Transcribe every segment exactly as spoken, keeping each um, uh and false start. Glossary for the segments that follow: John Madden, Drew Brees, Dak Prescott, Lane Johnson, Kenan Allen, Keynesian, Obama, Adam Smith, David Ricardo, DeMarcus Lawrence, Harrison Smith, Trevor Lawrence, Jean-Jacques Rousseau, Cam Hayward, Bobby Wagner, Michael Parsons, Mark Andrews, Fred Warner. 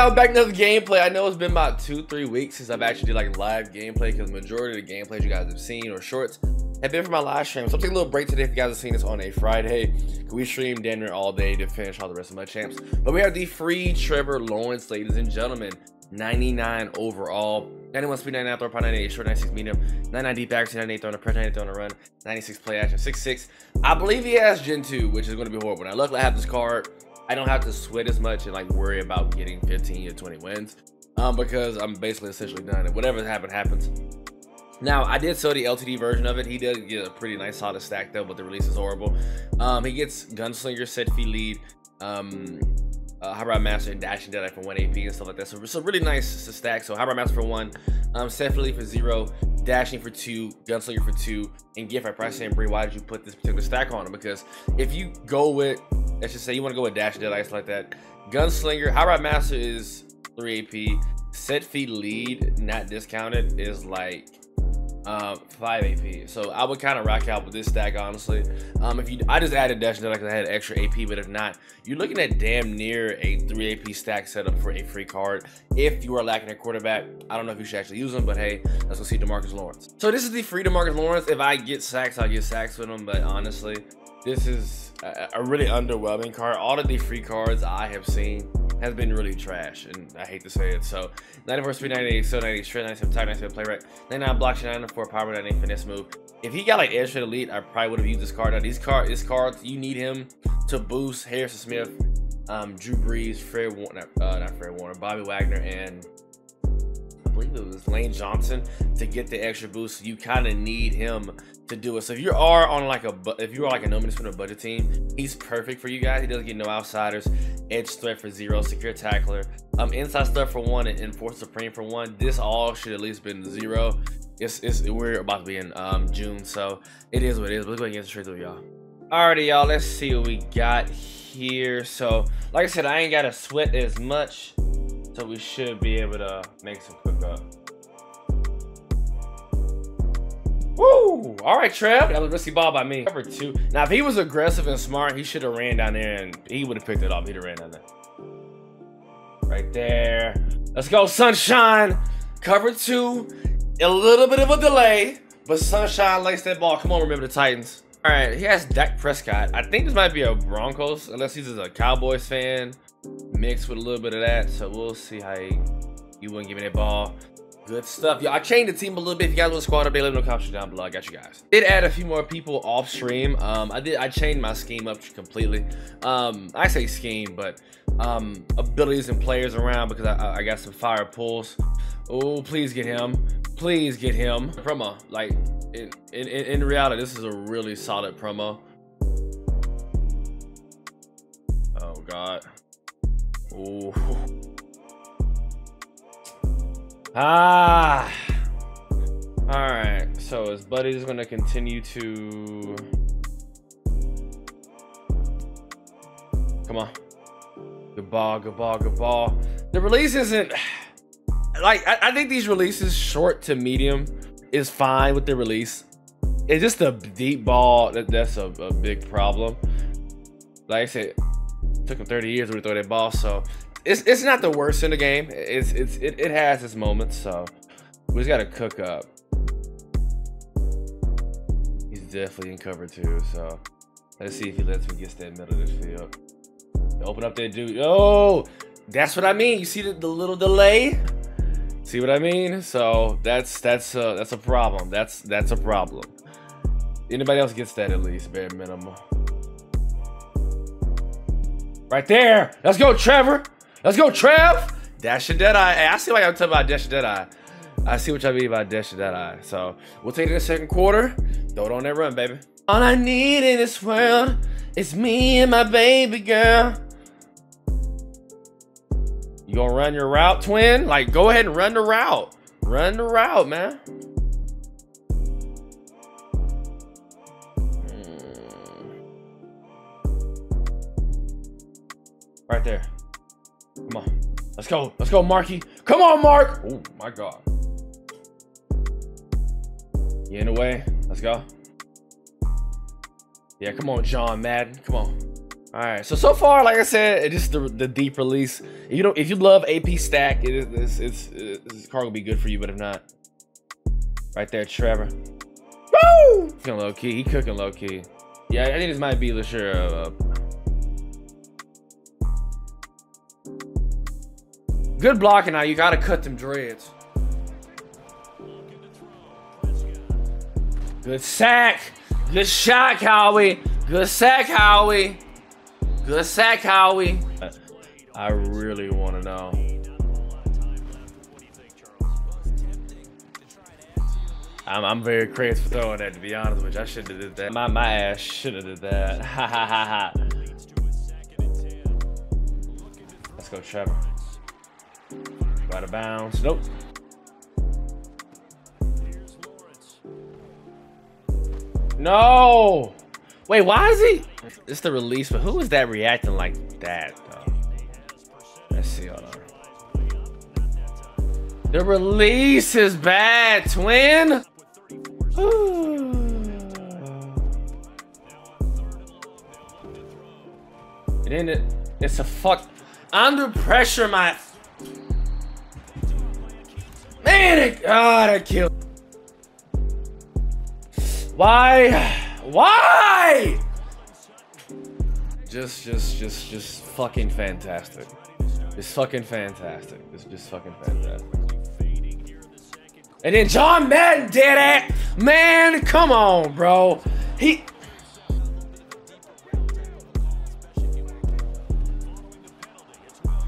Now back to the gameplay. I know it's been about two, three weeks since I've actually did like live gameplay, because the majority of the gameplays you guys have seen or shorts have been for my live stream. So I'm taking a little break today. If you guys have seen this on a Friday, we stream damn near all day to finish all the rest of my champs. But we have the free Trevor Lawrence, ladies and gentlemen. ninety-nine overall, ninety-one speed, ninety-nine throw power, ninety-eight short, ninety-six medium, ninety-nine deep accuracy, ninety-eight throw on a press, ninety-eight throw on a run, ninety-six play action, sixty-six. I believe he has Gen two, which is going to be horrible. Now luckily I have this card. I don't have to sweat as much and like worry about getting fifteen or twenty wins, um because I'm basically essentially done, and whatever happened happens. Now I did sell the L T D version of it. He does get a pretty nice solid stack though, but the release is horrible. Um he gets gunslinger, set fee lead, um Uh, Hybrid Master and Dashing Deadeye for one A P and stuff like that. So it's a really nice to stack. So Hybrid Master for one, um, Stephanie for zero, Dashing for two, Gunslinger for two, and Gift. I probably saying, Bree, why did you put this particular stack on him? Because if you go with, let's just say you want to go with Dashing Deadeye, like that, Gunslinger, Hybrid Master is three A P, Set Fee Lead, not discounted, is like um five A P. So I would kind of rock out with this stack honestly. Um if you I just added Dash because I had extra A P, but if not, you're looking at damn near a three A P stack setup for a free card if you are lacking a quarterback. I don't know if you should actually use them, but hey, let's go see DeMarcus Lawrence. So this is the free DeMarcus Lawrence. If I get sacks, I'll get sacks with him, but honestly this is a, a really underwhelming card. All of the free cards I have seen has been really trash, and I hate to say it. So ninety-four speed, ninety-eight so ninety-eight strength, ninety-seven type, ninety-seven play right, ninety-nine block, ninety-four power, ninety-eight finesse move. If he got like edge to elite, I probably would have used this card. Now these card, this card, you need him to boost Harrison Smith, um, Drew Brees, Fred Warner, uh, not Fred Warner, Bobby Wagner, and I believe it was Lane Johnson to get the extra boost. You kind of need him to do it. So if you are on like a, if you are like a no-minute spinner budget team, he's perfect for you guys. He doesn't get no outsiders, edge threat for zero, secure tackler, um, inside stuff for one, and enforce supreme for one. This all should at least been zero. It's, it's we're about to be in um June, so it is what it is. Let's go ahead and get straight through, y'all. Alrighty, y'all. Let's see what we got here. So like I said, I ain't gotta sweat as much, so we should be able to make some cook up. Woo! All right, Trev. That was a risky ball by me. Number two. Now, if he was aggressive and smart, he should have ran down there, and he would have picked it off. He'd have ran down there. Right there. Let's go, Sunshine. Cover two. A little bit of a delay, but Sunshine likes that ball. Come on, remember the Titans. All right, he has Dak Prescott. I think this might be a Broncos, unless he's just a Cowboys fan, mixed with a little bit of that. So we'll see how he, you wouldn't give me that ball. Good stuff, y'all. I changed the team a little bit. If you guys want to squad up, they let me know in the comments down below. I got you guys. Did add a few more people off stream. Um, I did. I changed my scheme up completely. Um, I say scheme, but um, abilities and players around, because I, I got some fire pulls. Oh, please get him. Please get him. Promo, like in in in reality, this is a really solid promo. Oh God. Oh. Ah, all right, so his buddy is going to continue to come on. Good ball, good ball, good ball. The release isn't like, I, I think these releases short to medium is fine with the release. It's just a deep ball that that's a, a big problem. Like I said, it took him thirty years to throw that ball, so It's, it's not the worst in the game. It's it's it, it has its moments, so we just gotta cook up. He's definitely in cover too, so let's see if he lets me get that middle of this field. Open up that dude. Oh, that's what I mean. You see the, the little delay? See what I mean? So that's that's uh that's a problem. That's that's a problem. Anybody else gets that at least, bare minimum. Right there. Let's go, Trevor. Let's go, Trev! Dash and Deadeye. Hey, I see why y'all talking about Dash and Deadeye. I see what y'all mean by Dash and Deadeye. So we'll take it in the second quarter. Throw it on that run, baby. All I need in this world is me and my baby girl. You gonna run your route, twin? Like, go ahead and run the route. Run the route, man. Right there. Come on, let's go, let's go, Marky. Come on, Mark. Oh my God. You in the way? Let's go. Yeah, come on, John Madden. Come on. All right, so so far, like I said, it's just the, the deep release. If you don't, if you love A P stack, it is it's, it's, this card will be good for you. But if not, right there, Trevor. Woo! He's going low key. He cooking low key. Yeah, I think this might be LeSure. Uh, good blocking. Now you gotta cut them dreads. Good sack. Good shot, Howie. Good sack, Howie. Good sack, Howie. I really want to know. I'm, I'm very crazy for throwing that, to be honest with you. I should have did that. My, my ass should have did that. Ha ha ha ha. Let's go, Trevor. Go out of bounds. Nope. No. Wait, why is he? It's the release, but who is that reacting like that, though? Let's see, hold on. The release is bad, twin. And then it, it's a fuck. Under pressure, my. Man, it. Oh, that killed. Why? Why? Just, just, just, just fucking fantastic. It's fucking fantastic. It's just fucking fantastic. And then John Madden did it. Man, come on, bro. He.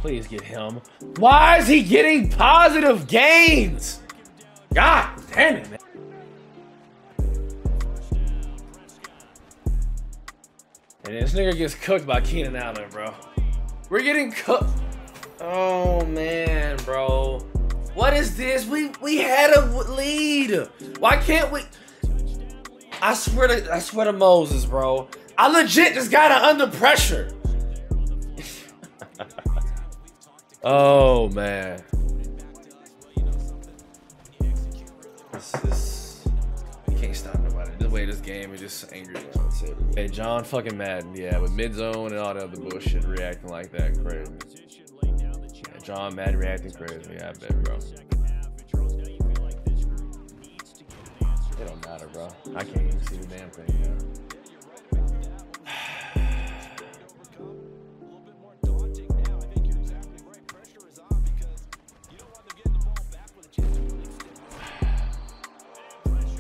Please get him. Why is he getting positive gains? God damn it, man. And this nigga gets cooked by Kenan Allen, bro. We're getting cooked. Oh man, bro. What is this? We we had a lead. Why can't we? I swear to I swear to Moses, bro. I legit just got it under pressure. Oh man. This is. Play this game and just angry. That's it. Hey, John fucking Madden, yeah, with mid zone and all the other bullshit reacting like that, crazy. Yeah, John Madden reacting crazy, yeah, I bet, bro. It don't matter, bro. I can't even see the damn thing, bro.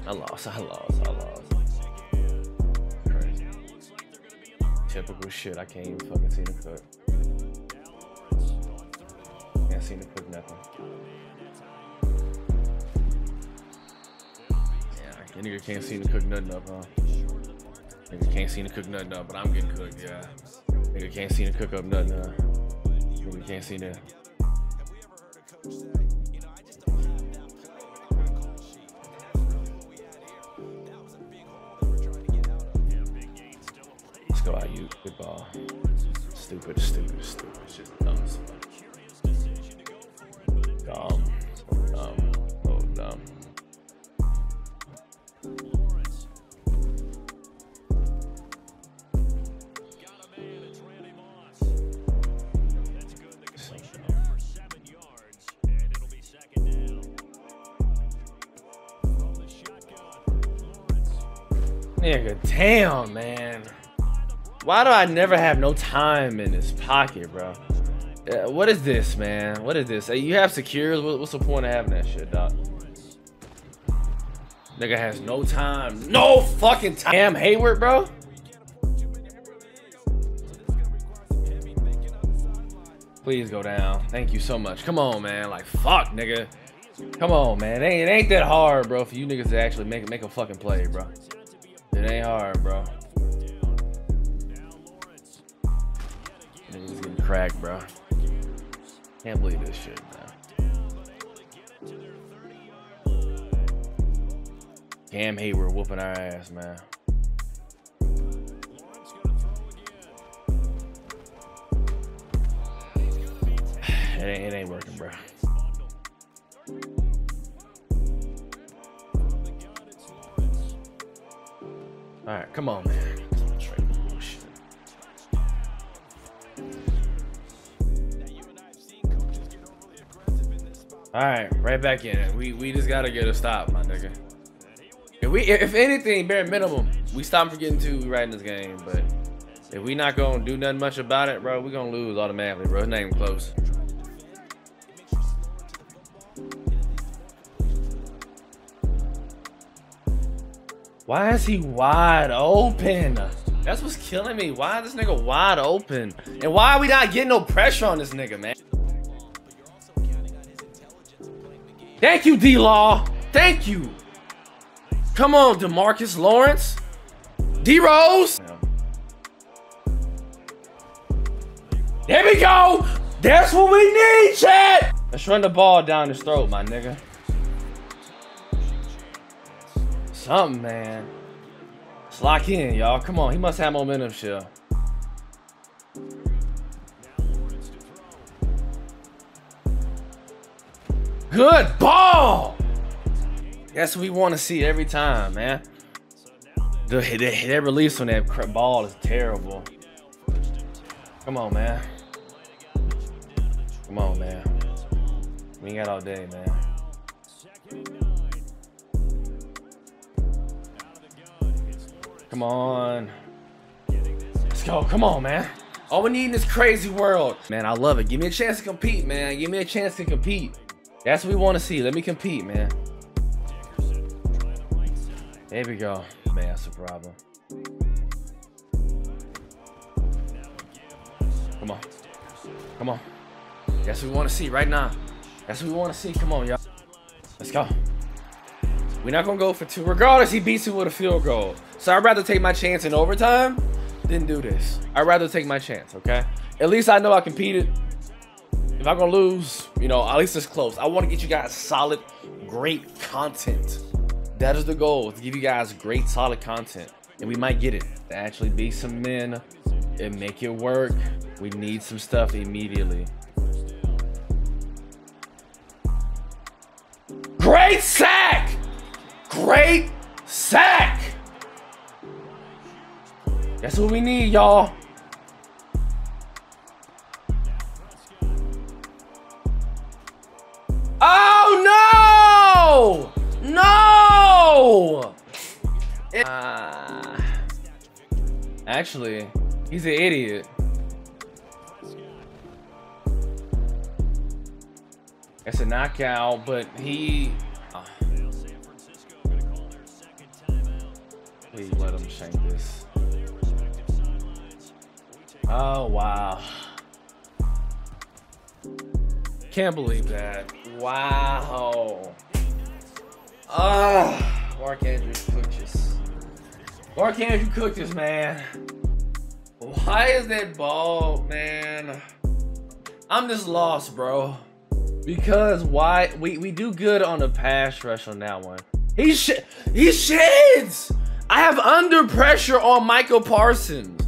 I lost, I lost, I lost. Typical shit, I can't even fucking see the cook. Can't see the cook nothing. Yeah, nigga can't see the cook nothing up, huh? Nigga can't see the cook nothing up, but I'm getting cooked, yeah. Nigga can't see the cook up nothing, huh? Nigga can't see that. Go out, you good ball. Stupid, stupid, stupid. Just dumb. Dumb. So dumb. So dumb. Nigga, damn, man. Why do I never have no time in this pocket, bro? Uh, what is this, man? What is this? Hey, you have secures? What's the point of having that shit, dog? Nigga has no time. No fucking time. Cam Hayward, bro? Please go down. Thank you so much. Come on, man. Like, fuck, nigga. Come on, man. It ain't, it ain't that hard, bro, for you niggas to actually make, make a fucking play, bro. It ain't hard, bro. Niggas getting cracked, bro. Can't believe this shit, man. Cam Hayward whooping our ass, man. It ain't, it ain't working, bro. All right, come on, man. All right, right back in it. We we just gotta get a stop, my nigga. If we if anything, bare minimum, we stop from getting two right in this game. But if we not gonna do nothing much about it, bro, we gonna lose automatically, bro. It's not even close. Why is he wide open? That's what's killing me. Why is this nigga wide open? And why are we not getting no pressure on this nigga, man? Thank you, D-Law. Thank you. Come on, DeMarcus Lawrence. D-Rose. There we go. That's what we need, chat. Let's run the ball down his throat, my nigga. Something, man. Let's lock in, y'all. Come on. He must have momentum, shit. Good ball. That's what we want to see every time, man. The, the, that release on that crap ball is terrible. Come on, man. Come on, man. We ain't got all day, man. Come on. Let's go. Come on, man. All we need in this crazy world. Man, I love it. Give me a chance to compete, man. Give me a chance to compete. That's what we want to see. Let me compete, man. There we go. Man, that's a problem. Come on. Come on. That's what we want to see right now. That's what we want to see. Come on, y'all. Let's go. We're not going to go for two. Regardless, he beats you with a field goal. So I'd rather take my chance in overtime than do this. I'd rather take my chance, okay? At least I know I competed. If I'm gonna lose, you know, at least it's close. I want to get you guys solid, great content. That is the goal, to give you guys great, solid content. And we might get it. To actually be some men and make it work, we need some stuff immediately. Great sack! Great sack! That's what we need, y'all. Oh, no! No! Uh, actually, he's an idiot. It's a knockout, but he... Uh, please let him shank this. Oh, wow. Can't believe that. Wow. Ah, oh, Mark Andrews cooked this. Mark Andrews cooked this, man. Why is that ball, man? I'm just lost, bro. Because why? We we do good on the pass rush on that one. He sh he sheds. I have under pressure on Michael Parsons.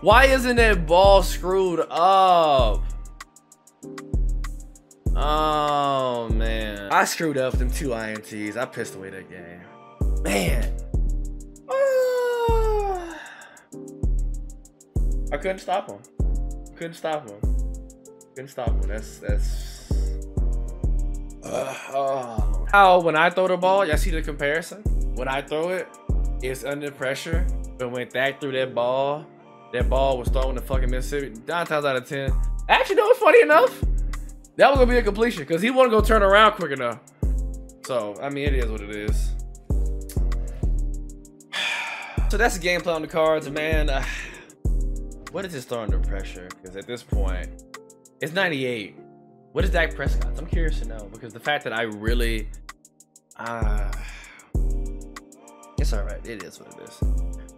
Why isn't that ball screwed up? Oh, man. I screwed up them two I N Ts. I pissed away that game. Man. Ah. I couldn't stop him. Couldn't stop him. Couldn't stop him. That's... that's. Uh, oh. How when I throw the ball, y'all see the comparison? When I throw it, it's under pressure. But when Dak threw that ball, that ball was thrown to fucking Mississippi. Nine times out of ten. Actually, no, it's funny enough. That was gonna be a completion because he won't go turn around quick enough. So I mean, it is what it is. So that's the gameplay on the cards, man. Uh, what is this throw under pressure? Because at this point, it's ninety-eight. What is Dak Prescott? I'm curious to know because the fact that I really, ah, uh, it's all right. It is what it is.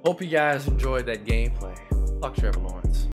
Hope you guys enjoyed that gameplay. Fuck Trevor Lawrence.